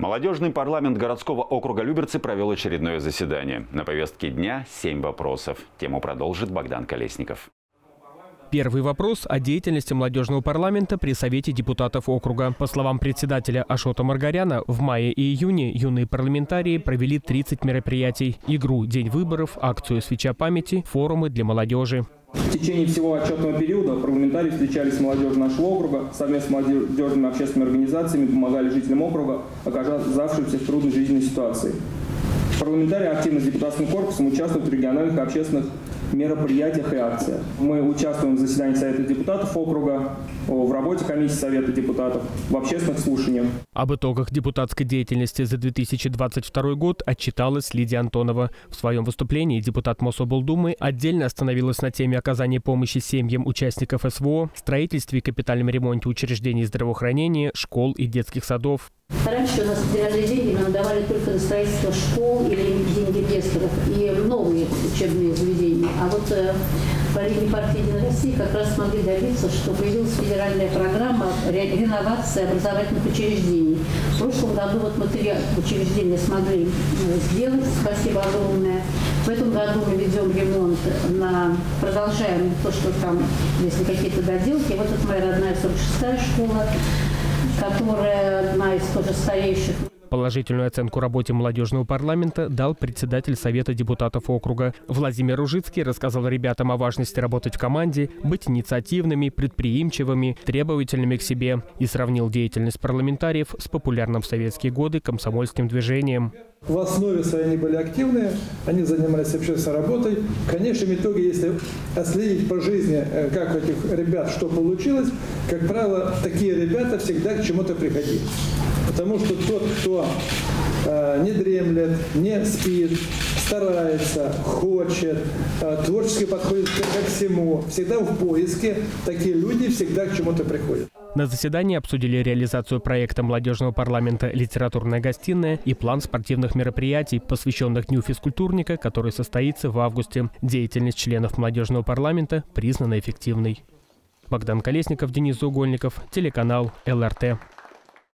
Молодежный парламент городского округа Люберцы провел очередное заседание. На повестке дня 7 вопросов. Тему продолжит Богдан Колесников. Первый вопрос о деятельности молодежного парламента при Совете депутатов округа. По словам председателя Ашота Маргаряна, в мае и июне юные парламентарии провели 30 мероприятий. Игру «День выборов», акцию «Свеча памяти», форумы для молодежи. В течение всего отчетного периода парламентарии встречались с молодежью нашего округа, совместно с молодежными общественными организациями помогали жителям округа, оказавшимся в трудной жизненной ситуации. Парламентарии активно с депутатским корпусом участвуют в региональных и общественных мероприятиях и акциях. Мы участвуем в заседании Совета депутатов округа, в работе комиссии Совета депутатов, в общественных слушаниях. Об итогах депутатской деятельности за 2022 год отчиталась Лидия Антонова. В своем выступлении депутат Мособлдумы отдельно остановилась на теме оказания помощи семьям участников СВО, строительстве и капитальном ремонте учреждений здравоохранения, школ и детских садов. Раньше у нас федеральные деньги нам давали только на строительство школ или деньги детских и новые учебные заведения. А вот по линии партии «Единая Россия» как раз смогли добиться, что появилась федеральная программа «Реновация образовательных учреждений». В прошлом году вот материал учреждения смогли сделать, спасибо огромное. В этом году мы ведем ремонт, продолжаем то, что там, если какие-то доделки. Вот это моя родная 46-я школа, которая одна из тоже старейших. Положительную оценку работе молодежного парламента дал председатель Совета депутатов округа. Владимир Ружицкий рассказал ребятам о важности работать в команде, быть инициативными, предприимчивыми, требовательными к себе и сравнил деятельность парламентариев с популярным в советские годы комсомольским движением. В основе своей они были активны, они занимались общественной работой. В конечном итоге, если отследить по жизни, как у этих ребят что получилось, как правило, такие ребята всегда к чему-то приходили. Потому что тот, кто не дремлет, не спит, старается, хочет, творчески подходит ко всему, всегда в поиске, такие люди всегда к чему-то приходят. На заседании обсудили реализацию проекта молодежного парламента «Литературная гостиная» и план спортивных мероприятий, посвященных Дню физкультурника, который состоится в августе. Деятельность членов молодежного парламента признана эффективной. Богдан Колесников, Денис Угольников, телеканал ЛРТ.